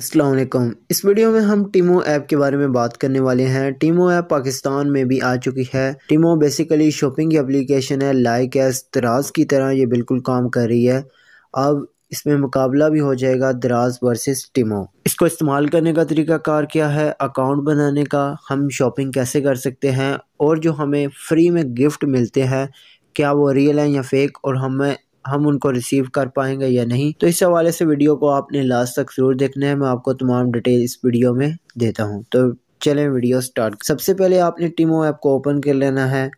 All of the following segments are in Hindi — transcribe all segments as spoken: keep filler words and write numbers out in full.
अस्सलाम वालेकुम। इस वीडियो में हम टीमो ऐप के बारे में बात करने वाले हैं। टीमो ऐप पाकिस्तान में भी आ चुकी है। टीमो बेसिकली शॉपिंग की एप्लीकेशन है, लाइक एस दराज की तरह ये बिल्कुल काम कर रही है। अब इसमें मुकाबला भी हो जाएगा दराज वर्सेस टीमो। इसको इस्तेमाल करने का तरीकाकार क्या है, अकाउंट बनाने का, हम शॉपिंग कैसे कर सकते हैं और जो हमें फ्री में गिफ्ट मिलते हैं क्या वो रियल हैं या फेक, और हमें हम उनको रिसीव कर पाएंगे या नहीं। तो इस हवाले से वीडियो को आपने लास्ट तक जरूर देखना है। मैं आपको तमाम डिटेल इस वीडियो में देता हूँ। तो चलें वीडियो स्टार्ट। सबसे पहले आपने टीमो ऐप को ओपन कर लेना है।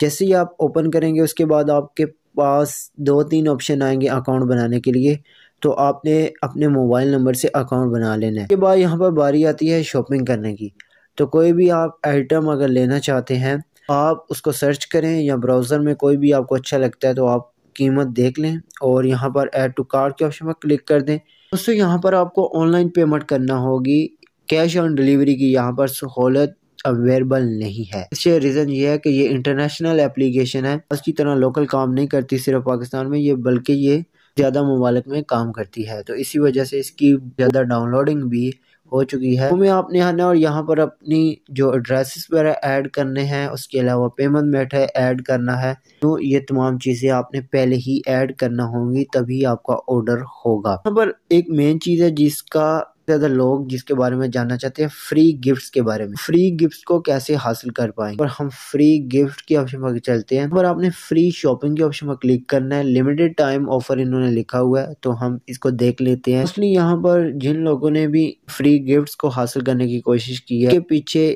जैसे ही आप ओपन करेंगे उसके बाद आपके पास दो तीन ऑप्शन आएंगे अकाउंट बनाने के लिए। तो आपने अपने मोबाइल नंबर से अकाउंट बना लेना है। उसके बाद यहाँ पर बारी आती है शॉपिंग करने की। तो कोई भी आप आइटम अगर लेना चाहते हैं आप उसको सर्च करें या ब्राउज़र में कोई भी आपको अच्छा लगता है तो आप कीमत देख लें और यहाँ पर ऐड टू कार्ट के ऑप्शन पर क्लिक कर दें। दोस्तों यहाँ पर आपको ऑनलाइन पेमेंट करना होगी। कैश ऑन डिलीवरी की यहाँ पर सहूलत अवेलेबल नहीं है। इससे रीज़न ये है कि ये इंटरनेशनल एप्लीकेशन है, उसकी तरह लोकल काम नहीं करती सिर्फ पाकिस्तान में ये, बल्कि ये ज़्यादा ममालिक में काम करती है। तो इसी वजह से इसकी ज़्यादा डाउनलोडिंग भी हो चुकी है। हमें आपने आना और यहाँ पर अपनी जो एड्रेसेस वगैरह ऐड करने हैं, उसके अलावा पेमेंट मेथड ऐड करना है। तो ये तमाम चीज़ें आपने पहले ही ऐड करना होंगी तभी आपका ऑर्डर होगा। यहाँ पर एक मेन चीज़ है जिसका ज़्यादा लोग जिसके बारे में जानना चाहते हैं, फ्री गिफ्ट्स के बारे में। फ्री गिफ्ट्स को कैसे हासिल कर पाएंगे, और हम फ्री गिफ्ट के ऑप्शन पर चलते हैं। और आपने फ्री शॉपिंग के ऑप्शन पर क्लिक करना है। लिमिटेड टाइम ऑफर इन्होंने लिखा हुआ है तो हम इसको देख लेते हैं। इसलिए यहाँ पर जिन लोगों ने भी फ्री गिफ्ट्स को हासिल करने की कोशिश की है, इसके पीछे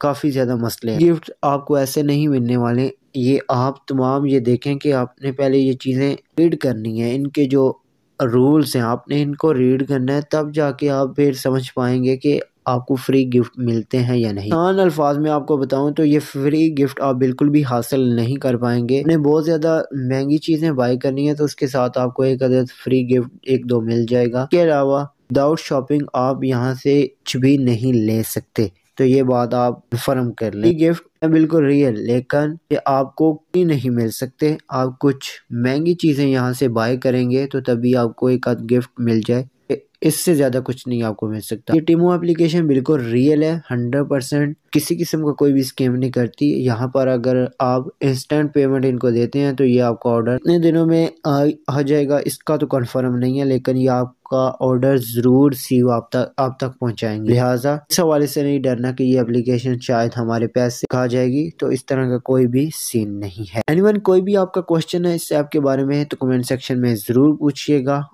काफ़ी ज़्यादा मसले हैं। गिफ्ट आपको ऐसे नहीं मिलने वाले, ये आप तमाम ये देखें कि आपने पहले ये चीज़ें रीड करनी है, इनके जो रूल्स हैं आपने इनको रीड करना है, तब जाके आप फिर समझ पाएंगे कि आपको फ्री गिफ्ट मिलते हैं या नहीं। आसान अल्फाज में आपको बताऊं तो ये फ्री गिफ्ट आप बिल्कुल भी हासिल नहीं कर पाएंगे। आपने बहुत ज़्यादा महंगी चीज़ें बाई करनी है तो उसके साथ आपको एक अदद फ्री गिफ्ट एक दो मिल जाएगा। इसके अलावा विदाउट शॉपिंग आप यहाँ से कुछ भी नहीं ले सकते, तो ये बात आप कन्फर्म कर लें। गिफ्ट बिल्कुल रियल, लेकिन ये आपको ही नहीं मिल सकते। आप कुछ महंगी चीज़ें यहाँ से बाय करेंगे तो तभी आपको एक आध गिफ्ट मिल जाए, इससे ज़्यादा कुछ नहीं आपको मिल सकता। ये टीमो एप्लीकेशन बिल्कुल रियल है, हंड्रेड परसेंट किसी किस्म का कोई भी स्कैम नहीं करती। यहाँ पर अगर आप इंस्टेंट पेमेंट इनको देते हैं तो ये आपका ऑर्डर इतने दिनों में आ, आ जाएगा, इसका तो कन्फर्म नहीं है, लेकिन ये आपका ऑर्डर ज़रूर सीव आप तक आप तक पहुँचाएंगे। लिहाजा इस हवाले से नहीं डरना कि ये एप्लीकेशन शायद हमारे पैसे खा जाएगी, तो इस तरह का कोई भी सीन नहीं है। एनीवन कोई भी आपका क्वेश्चन है इस ऐप के बारे में तो कमेंट सेक्शन में ज़रूर पूछिएगा।